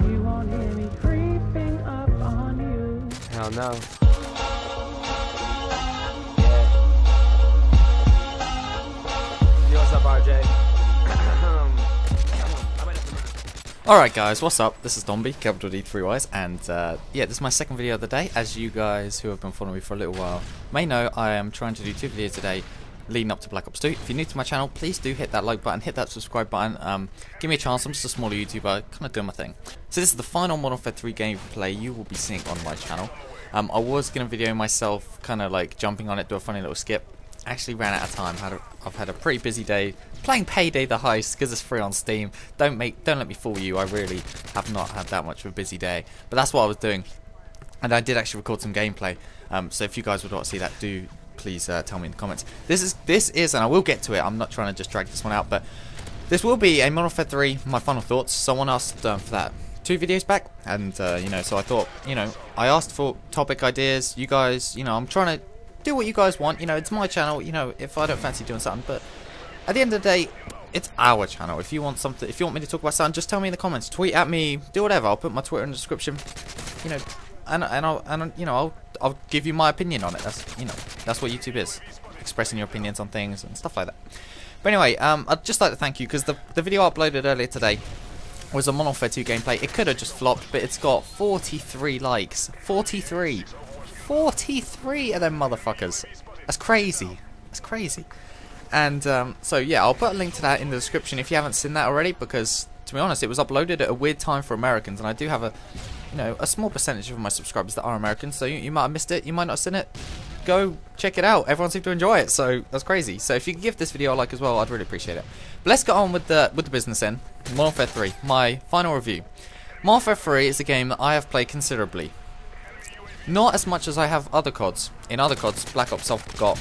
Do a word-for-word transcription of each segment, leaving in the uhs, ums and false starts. You won't hear me creeping up on you. Hell no. Yeah. Yo, what's up, R J? Alright guys, what's up? This is Dombey, capital D three wise, and uh, yeah, this is my second video of the day. As you guys who have been following me for a little while may know, I am trying to do two videos today leading up to Black Ops two. If you're new to my channel, please do hit that like button, hit that subscribe button, um, give me a chance. I'm just a smaller YouTuber, kind of doing my thing. So this is the final Modern Warfare three gameplay you will be seeing on my channel. Um, I was going to video myself kind of like jumping on it, do a funny little skip. Actually ran out of time. Had a, I've had a pretty busy day playing Payday the Heist because it's free on Steam. Don't make, don't let me fool you, I really have not had that much of a busy day. But that's what I was doing. And I did actually record some gameplay. Um, so if you guys would want to see that, do please uh, tell me in the comments. This is, this is, and I will get to it, I'm not trying to just drag this one out, but this will be a Modern Warfare three, my final thoughts. Someone asked um, for that two videos back, and uh, you know, so I thought, you know, I asked for topic ideas, you guys, you know, I'm trying to do what you guys want, you know, it's my channel, you know, if I don't fancy doing something, but at the end of the day, it's our channel. If you want something, if you want me to talk about something, just tell me in the comments, tweet at me, do whatever, I'll put my Twitter in the description, you know, and, and I'll, and you know, I'll, I'll give you my opinion on it. That's, you know, that's what YouTube is, expressing your opinions on things and stuff like that. But anyway, um, I'd just like to thank you, because the, the video I uploaded earlier today was a Modern Warfare two gameplay. It could have just flopped, but it's got forty-three likes. forty-three. forty-three of them motherfuckers. That's crazy. That's crazy. And um, so yeah, I'll put a link to that in the description if you haven't seen that already, because to be honest, it was uploaded at a weird time for Americans, and I do have a, you know, a small percentage of my subscribers that are American, so you, you might have missed it, you might not have seen it. Go check it out, everyone seemed to enjoy it, so that's crazy. So if you can give this video a like as well, I'd really appreciate it. But let's get on with the with the business end. Modern Warfare three, my final review. Modern Warfare three is a game that I have played considerably. Not as much as I have other C O Ds. In other C O Ds, Black Ops, I've got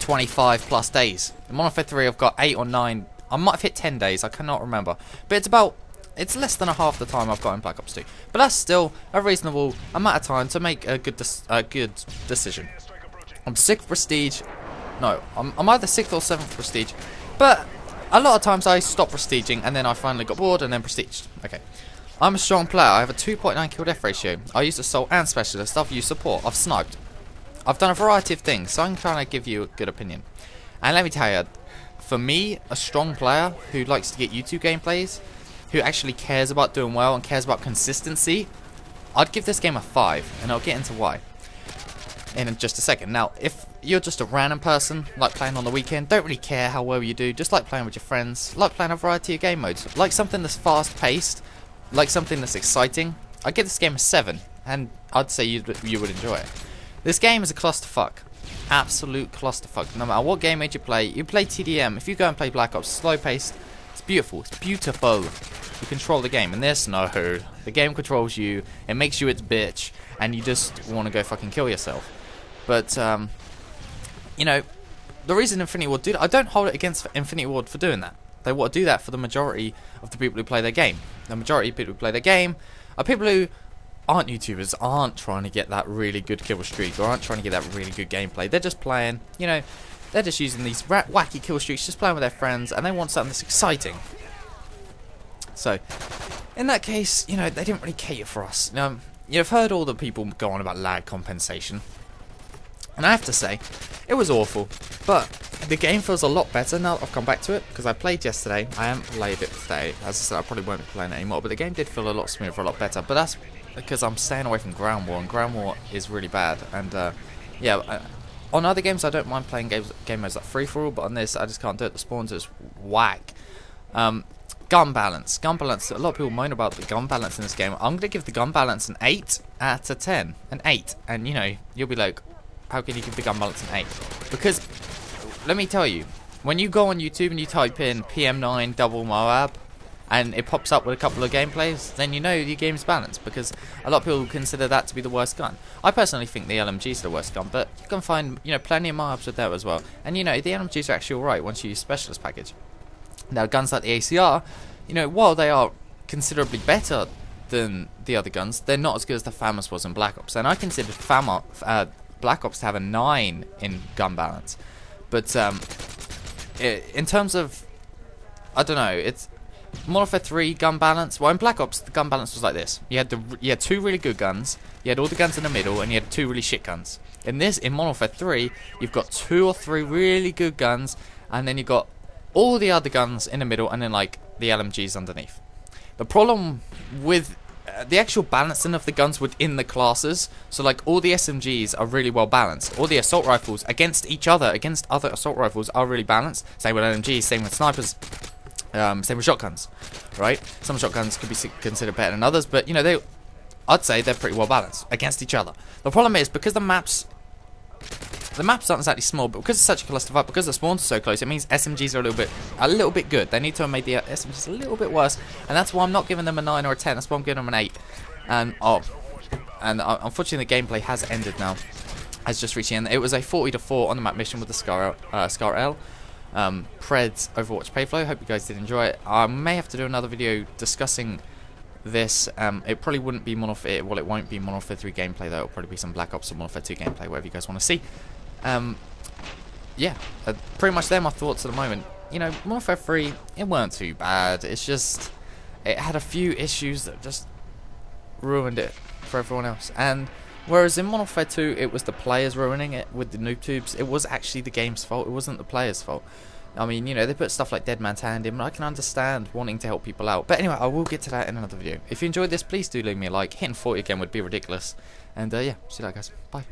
twenty-five plus days. In Modern Warfare three, I've got eight or nine, I might have hit ten days, I cannot remember. But it's about, it's less than a half the time I've got in Black Ops two, but that's still a reasonable amount of time to make a good a good decision. I'm sixth prestige, no, I'm, I'm either sixth or seventh prestige, but a lot of times I stop prestiging and then I finally got bored and then prestiged. Okay, I'm a strong player. I have a two point nine kill death ratio. I use assault and specialist. I've used support. I've sniped. I've done a variety of things, so I can kind of give you a good opinion. And let me tell you, for me, a strong player who likes to get YouTube gameplays, who actually cares about doing well and cares about consistency, I'd give this game a five, and I'll get into why in just a second. Now, if you're just a random person, like playing on the weekend, don't really care how well you do, just like playing with your friends, like playing a variety of game modes, like something that's fast-paced, like something that's exciting, I'd give this game a seven, and I'd say you'd, you would enjoy it. This game is a clusterfuck. Absolute clusterfuck. No matter what game mode you play, you play T D M, if you go and play Black Ops, slow-paced, it's beautiful, it's beautiful. You control the game, and there's no who. The game controls you, it makes you its bitch, and you just want to go fucking kill yourself. But, um, you know, the reason Infinity Ward did, I don't hold it against Infinity Ward for doing that. They want to do that for the majority of the people who play their game. The majority of people who play their game are people who aren't YouTubers, aren't trying to get that really good kill streak, or aren't trying to get that really good gameplay. They're just playing, you know, they're just using these rat wacky kill streaks, just playing with their friends, and they want something that's exciting. So, in that case, you know, they didn't really cater for us. Now, you've heard all the people go on about lag compensation, and I have to say, it was awful, but the game feels a lot better now that I've come back to it, because I played yesterday, I haven't played it today, as I said, I probably won't be playing it anymore, but the game did feel a lot smoother, a lot better, but that's because I'm staying away from ground war, and ground war is really bad, and, uh, yeah, I, on other games, I don't mind playing games, game modes like free for all, but on this, I just can't do it. The spawns is whack. Um, gun balance, gun balance. A lot of people moan about the gun balance in this game. I'm gonna give the gun balance an eight out of ten, an eight. And you know, you'll be like, how can you give the gun balance an eight? Because let me tell you, when you go on YouTube and you type in P M nine double Moab, and it pops up with a couple of gameplays, then you know your game's balanced, because a lot of people consider that to be the worst gun. I personally think the L M G's the worst gun, but you can find, you know, plenty of mobs with that as well. And you know, the L M G's are actually alright once you use specialist package. Now guns like the A C R, you know, while they are considerably better than the other guns, they're not as good as the FAMAS was in Black Ops. And I considered FAMAS, uh, Black Ops to have a nine in gun balance. But um, it, in terms of, I don't know, it's Modern Warfare three gun balance. Well, in Black Ops, the gun balance was like this: you had the you had two really good guns, you had all the guns in the middle, and you had two really shit guns. In this, in Modern Warfare three, you've got two or three really good guns, and then you've got all the other guns in the middle, and then like the L M Gs underneath. The problem with uh, the actual balancing of the guns within the classes, so like all the S M Gs are really well balanced, all the assault rifles against each other, against other assault rifles are really balanced. Same with L M Gs, same with snipers. Um, same with shotguns, right? Some shotguns could be considered better than others, but you know, they, I'd say they're pretty well balanced against each other. The problem is, because the maps, the maps aren't exactly small, but because it's such a clusterfuck, because the spawns are so close, it means S M Gs are a little bit, a little bit good. They need to have made the S M Gs a little bit worse, and that's why I'm not giving them a nine or a ten. That's why I'm giving them an eight. And oh, and uh, unfortunately, the gameplay has ended now. Has just reached the end. It was a forty to four on the map mission with the Scar uh, Scar L. Um, Pred's Overwatch Payflow. Hope you guys did enjoy it. I may have to do another video discussing this. Um, it probably wouldn't be Modern Warfare. Well, it won't be Modern Warfare three gameplay though. It'll probably be some Black Ops or Modern Warfare two gameplay, whatever you guys want to see. Um, yeah, uh, pretty much they're my thoughts at the moment. You know, Modern Warfare three, it weren't too bad. It's just it had a few issues that just ruined it for everyone else. And whereas in Modern Warfare two, it was the players ruining it with the noob tubes. It was actually the game's fault. It wasn't the players' fault. I mean, you know, they put stuff like Dead Man's Hand in, but I can understand wanting to help people out. But anyway, I will get to that in another video. If you enjoyed this, please do leave me a like. Hitting forty again would be ridiculous. And uh, yeah, see you later, guys. Bye.